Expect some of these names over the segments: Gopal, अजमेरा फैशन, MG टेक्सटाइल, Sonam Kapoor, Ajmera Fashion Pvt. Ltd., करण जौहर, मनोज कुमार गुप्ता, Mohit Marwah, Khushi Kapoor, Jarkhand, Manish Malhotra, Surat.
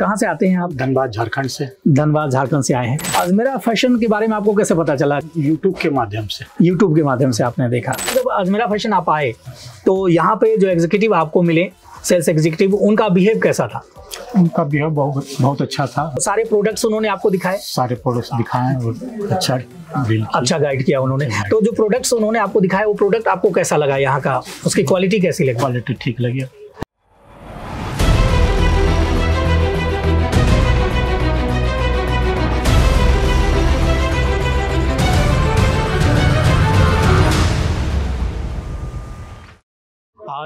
कहाँ से आते हैं आप? धनबाद झारखंड से। धनबाद झारखंड से आए हैं। अजमेरा फैशन के बारे में आपको कैसे पता चला? यूट्यूब के माध्यम से। यूट्यूब के माध्यम से आपने देखा। जब अजमेरा फैशन आप आए तो यहाँ पे जो एग्जीक्यूटिव आपको मिले, सेल्स एग्जीक्यूटिव, उनका बिहेव कैसा था? उनका बिहेव बहुत अच्छा था। सारे प्रोडक्ट्स उन्होंने आपको दिखाए? सारे प्रोडक्ट्स दिखाए और अच्छा गाइड किया उन्होंने। तो जो प्रोडक्ट्स उन्होंने आपको दिखाए वो प्रोडक्ट आपको कैसा लगा? यहाँ का उसकी क्वालिटी कैसी लगी? क्वालिटी ठीक लगी।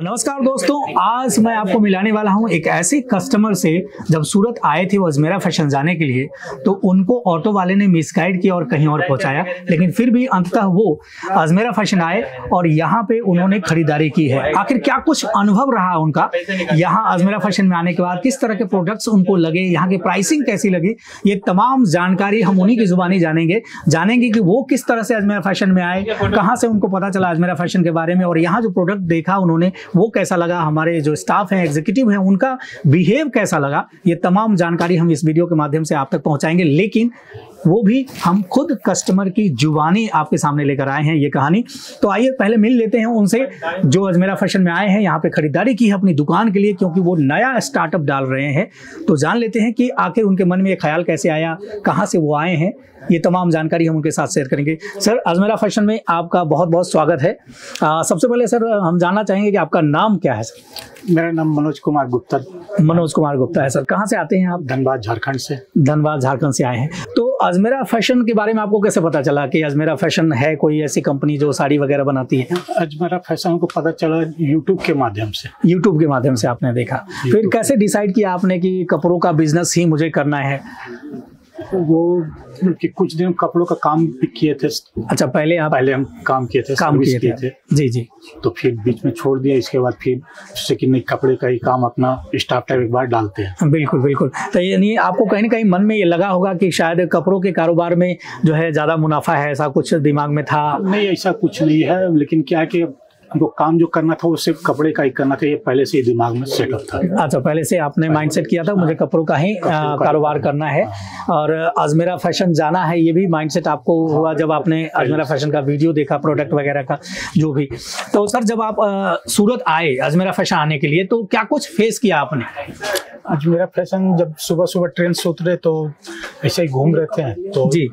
नमस्कार दोस्तों, आज मैं आपको मिलाने वाला हूं एक ऐसे कस्टमर से। जब सूरत आए थे वो अजमेरा फैशन जाने के लिए तो उनको ऑटो वाले ने मिसगाइड किया और कहीं और पहुंचाया, लेकिन फिर भी अंततः वो अजमेरा फैशन आए और यहां पे उन्होंने खरीदारी की है। आखिर क्या कुछ अनुभव रहा उनका यहाँ अजमेरा फैशन में आने के बाद, किस तरह के प्रोडक्ट्स उनको लगे, यहाँ की प्राइसिंग कैसी लगी, ये तमाम जानकारी हम उन्हीं की जुबानी जानेंगे कि वो किस तरह से अजमेरा फैशन में आए, कहाँ से उनको पता चला अजमेरा फैशन के बारे में, और यहाँ जो प्रोडक्ट देखा उन्होंने वो कैसा लगा, हमारे जो स्टाफ हैं, एग्जीक्यूटिव हैं, उनका बिहेव कैसा लगा। ये तमाम जानकारी हम इस वीडियो के माध्यम से आप तक पहुंचाएंगे, लेकिन वो भी हम खुद कस्टमर की जुबानी आपके सामने लेकर आए हैं ये कहानी। तो आइए पहले मिल लेते हैं उनसे जो अजमेरा फैशन में आए हैं, यहाँ पे खरीदारी की है अपनी दुकान के लिए, क्योंकि वो नया स्टार्टअप डाल रहे हैं। तो जान लेते हैं कि आखिर उनके मन में ये ख्याल कैसे आया, कहाँ से वो आए हैं, ये तमाम जानकारी हम उनके साथ शेयर करेंगे। सर, अजमेरा फैशन में आपका बहुत बहुत स्वागत है। सबसे पहले सर, हम जानना चाहेंगे कि आपका नाम क्या है? सर, मेरा नाम मनोज कुमार गुप्ता। मनोज कुमार गुप्ता है। सर, कहाँ से आते हैं आप? धनबाद झारखंड से। धनबाद झारखंड से आए हैं। तो अजमेरा फैशन के बारे में आपको कैसे पता चला कि अजमेरा फैशन है कोई ऐसी कंपनी जो साड़ी वगैरह बनाती है? अजमेरा फैशन को पता चला यूट्यूब के माध्यम से। यूट्यूब के माध्यम से आपने देखा। फिर कैसे डिसाइड किया आपने कि कपड़ों का बिजनेस ही मुझे करना है? वो कि कुछ दिन कपड़ों का काम भी किए थे। अच्छा, पहले हम काम किए थे। जी। तो फिर बीच में छोड़ दिया। इसके बाद फिर जैसे कि नहीं, कपड़े का ही काम अपना स्टाफ टाइप एक बार डालते हैं। बिल्कुल बिल्कुल। तो यानी आपको कहीं ना कहीं मन में ये लगा होगा कि शायद कपड़ों के कारोबार में जो है ज्यादा मुनाफा है, ऐसा कुछ दिमाग में था? नहीं, ऐसा कुछ नहीं है, लेकिन क्या है कि हमको काम जो करना था वो सिर्फ कपड़े का ही करना था, ये पहले से ही दिमाग में सेटअप था। अच्छा, पहले से आपने माइंडसेट किया था मुझे कपड़ों का ही कारोबार करना है और अजमेरा फैशन जाना है, ये भी माइंडसेट आपको हुआ जब आपने अजमेरा फैशन का वीडियो देखा, प्रोडक्ट वगैरह का जो भी। तो सर, जब आप सूरत आए अजमेरा फैशन आने के लिए तो क्या कुछ फेस किया आपने? अजमेरा फैशन जब सुबह ट्रेन से उतरे तो ऐसे ही घूम रहे थे तो जी,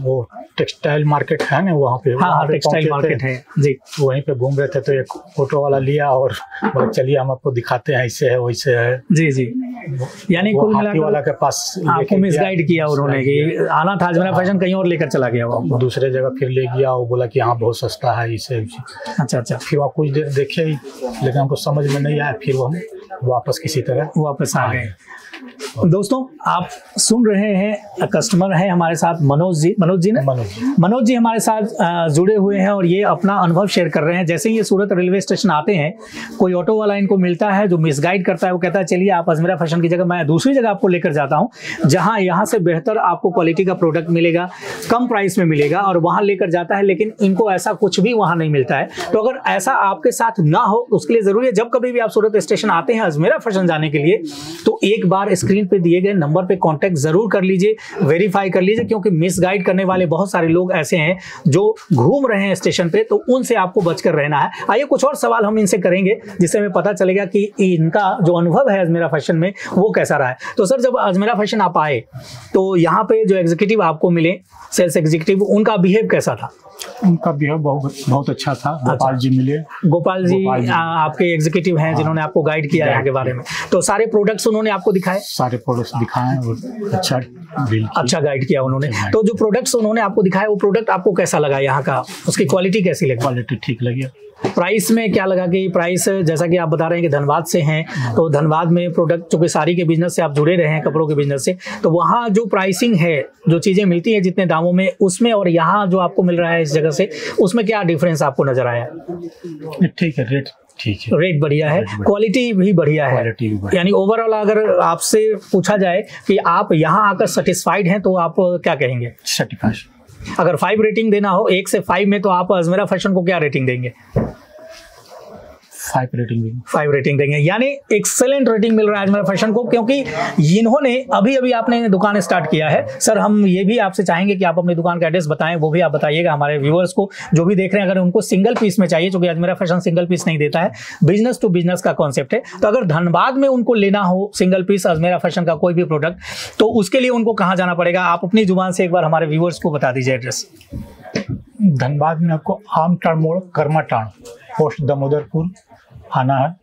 वो टेक्सटाइल मार्केट है ना वहाँ पे। हाँ, टेक्सटाइल मार्केट है जी। तो वहीं पे घूम रहे थे तो एक ऑटो वाला लिया और चलिए हम आपको दिखाते हैं, ऐसे है वैसे है। जी। यानी कुल मिलाकर वाला के पास आपको मिसगाइड किया उन्होंने कि आना था अजमेरा फैशन, कहीं और लेकर चला गया वो, दूसरे जगह फिर ले गया। वो बोला कि हाँ बहुत सस्ता है इसे। अच्छा। फिर वहाँ कुछ देर देखे लेकिन हमको समझ में नहीं आया, फिर वो वापस किसी तरह वापस आ गए। दोस्तों, आप सुन रहे हैं, कस्टमर हैं हमारे साथ मनोज जी हमारे साथ जुड़े हुए हैं और ये अपना अनुभव शेयर कर रहे हैं। जैसे ही ये सूरत रेलवे स्टेशन आते हैं, कोई ऑटो वाला इनको मिलता है जो मिसगाइड करता है। वो कहता है चलिए आप अजमेरा फैशन की जगह मैं दूसरी जगह आपको लेकर जाता हूँ, जहाँ यहाँ से बेहतर आपको क्वालिटी का प्रोडक्ट मिलेगा, कम प्राइस में मिलेगा, और वहाँ लेकर जाता है। लेकिन इनको ऐसा कुछ भी वहाँ नहीं मिलता है। तो अगर ऐसा आपके साथ ना हो उसके लिए ज़रूरी है, जब कभी भी आप सूरत स्टेशन आते हैं अजमेरा फैशन जाने के लिए तो एक बार स्क्रीन पे दिए गए नंबर पे कांटेक्ट जरूर कर लीजिए, वेरीफाई कर लीजिए, क्योंकि मिसगाइड करने वाले बहुत सारे लोग ऐसे हैं जो घूम रहे हैं स्टेशन पे, तो उनसे आपको बचकर रहना है। आइए कुछ और सवाल हम इनसे करेंगे जिससे हमें पता चलेगा कि इनका जो अनुभव है अजमेरा फैशन में वो कैसा रहा है। तो सर, जब अजमेरा फैशन आप आए तो यहाँ पे जो एग्जीक्यूटिव आपको मिले, सेल्स एग्जीक्यूटिव, उनका बिहेव कैसा था? उनका बिहेव बहुत अच्छा था। गोपाल जी मिले। गोपाल जी आपके एग्जीक्यूटिव हैं जिन्होंने आपको गाइड किया यहाँ के बारे में। तो सारे प्रोडक्ट्स उन्होंने आपको दिखाए? सारे प्रोडक्ट्स दिखाए और अच्छा गाइड किया उन्होंने। तो जो प्रोडक्ट्स उन्होंने आपको दिखाए वो प्रोडक्ट आपको कैसा लगा? यहाँ का उसकी क्वालिटी कैसी लगी? क्वालिटी ठीक लगी। प्राइस में क्या लगा कि प्राइस, जैसा कि आप बता रहे हैं कि धनबाद से हैं, तो धनबाद में प्रोडक्ट, चूँकि साड़ी के बिजनेस से आप जुड़े रहे हैं, कपड़ों के बिजनेस से, तो वहाँ जो प्राइसिंग है, जो चीज़ें मिलती है जितने दामों में उसमें, और यहाँ जो आपको मिल रहा है इस जगह से, उसमें क्या डिफरेंस आपको नजर आया? ठीक है, रेट बढ़िया है, क्वालिटी भी बढ़िया है। यानी ओवरऑल अगर आपसे पूछा जाए कि आप यहाँ आकर सेटिस्फाइड हैं तो आप क्या कहेंगे? अगर 5 रेटिंग देना हो 1 से 5 में, तो आप अजमेरा फैशन को क्या रेटिंग देंगे? 5 रेटिंग देंगे, यानी एक्सेलेंट रेटिंग मिल रहा है अजमेरा फैशन को, क्योंकि इन्होंने अभी आपने दुकान स्टार्ट किया है। सर हम ये भी आपसे चाहेंगे कि आप अपनी दुकान का एड्रेस बताएं, वो भी आप बताइएगा हमारे व्यूअर्स को जो भी देख रहे हैं, अगर उनको सिंगल पीस में चाहिए, क्योंकि अजमेरा फैशन सिंगल पीस नहीं देता है, बिजनेस टू बिजनेस का कॉन्सेप्ट है, तो अगर धनबाद में उनको लेना हो सिंगल पीस अजमेरा फैशन का कोई भी प्रोडक्ट, तो उसके लिए उनको कहाँ जाना पड़ेगा? आप अपनी जुबान से एक बार हमारे व्यूअर्स को बता दीजिए एड्रेस। धनबाद में आपको आमटाण मोड़, कर्माटाण, पोस्ट दामोदरपुर आना है,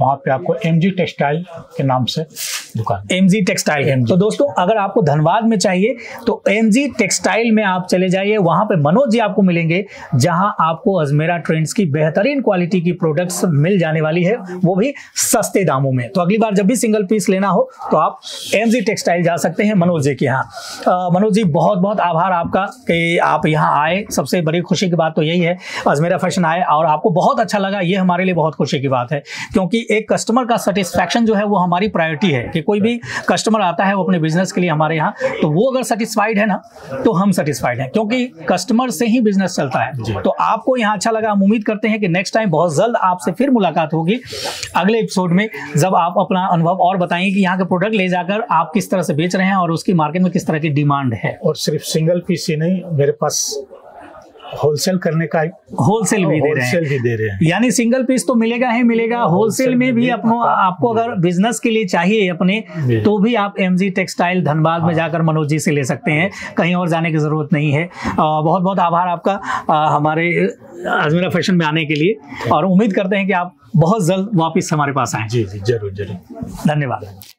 वहाँ पे आपको MG टेक्सटाइल के नाम से दुकान, MG टेक्सटाइल। तो दोस्तों अगर आपको धनबाद में चाहिए तो MG टेक्सटाइल में आप चले जाइए, वहां पे मनोज जी आपको मिलेंगे, जहां आपको अजमेरा ट्रेंड्स की बेहतरीन क्वालिटी की प्रोडक्ट्स मिल जाने वाली है, वो भी सस्ते दामों में। तो अगली बार जब भी सिंगल पीस लेना हो तो आप MG टेक्सटाइल जा सकते हैं मनोज जी के यहाँ। मनोज जी बहुत बहुत आभार आपका कि आप यहाँ आए, सबसे बड़ी खुशी की बात तो यही है, अजमेरा फैशन आए और आपको बहुत अच्छा लगा, ये हमारे लिए बहुत खुशी की बात है, क्योंकि एक कस्टमर का सेटिस्फैक्शन जो है वो हमारी प्रायोरिटी है, कि कोई भी कस्टमर आता है वो अपने बिजनेस के लिए हमारे यहाँ, तो वो अगर सेटिस्फाइड है ना तो हम सेटिस्फाइड हैं, क्योंकि कस्टमर से ही बिजनेस चलता है। तो आपको यहाँ अच्छा लगा, हम उम्मीद करते हैं कि नेक्स्ट टाइम बहुत जल्द आपसे फिर मुलाकात होगी अगले एपिसोड में, जब आप अपना अनुभव और बताएंगे कि यहाँ के प्रोडक्ट ले जाकर आप किस तरह से बेच रहे हैं और उसकी मार्केट में किस तरह की डिमांड है। और सिर्फ सिंगल पीस ही नहीं, मेरे पास होलसेल करने का, होलसेल भी दे रहे हैं, यानी सिंगल पीस तो मिलेगा ही मिलेगा, होलसेल में भी अपनों आपको अगर बिजनेस के लिए चाहिए अपने, तो भी आप MG टेक्सटाइल धनबाद में जाकर मनोज जी से ले सकते हैं, कहीं और जाने की जरूरत नहीं है। बहुत बहुत आभार आपका हमारे अजमेरा फैशन में आने के लिए, और उम्मीद करते हैं कि आप बहुत जल्द वापिस हमारे पास आए। जी जी जरूर जरूर, धन्यवाद।